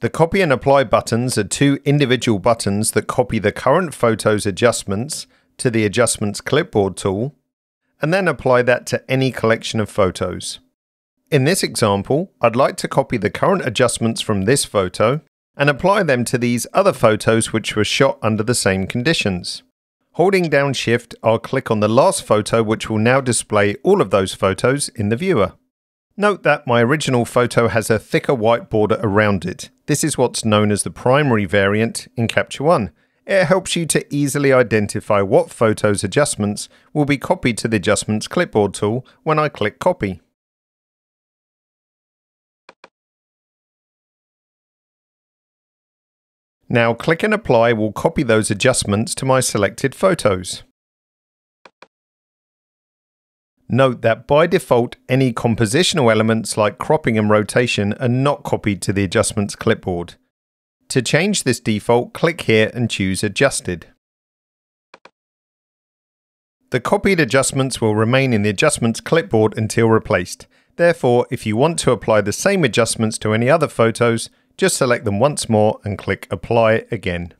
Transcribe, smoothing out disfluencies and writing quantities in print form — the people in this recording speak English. The Copy and Apply buttons are two individual buttons that copy the current photo's adjustments to the Adjustments Clipboard tool, and then apply that to any collection of photos. In this example, I'd like to copy the current adjustments from this photo and apply them to these other photos which were shot under the same conditions. Holding down Shift, I'll click on the last photo, which will now display all of those photos in the viewer. Note that my original photo has a thicker white border around it. This is what's known as the primary variant in Capture One. It helps you to easily identify what photo's adjustments will be copied to the Adjustments Clipboard tool when I click Copy. Now Click and Apply will copy those adjustments to my selected photos. Note that by default, any compositional elements like cropping and rotation are not copied to the Adjustments Clipboard. To change this default, click here and choose Adjusted. The copied adjustments will remain in the Adjustments Clipboard until replaced. Therefore, if you want to apply the same adjustments to any other photos, just select them once more and click Apply again.